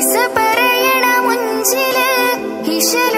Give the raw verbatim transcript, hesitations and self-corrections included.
He's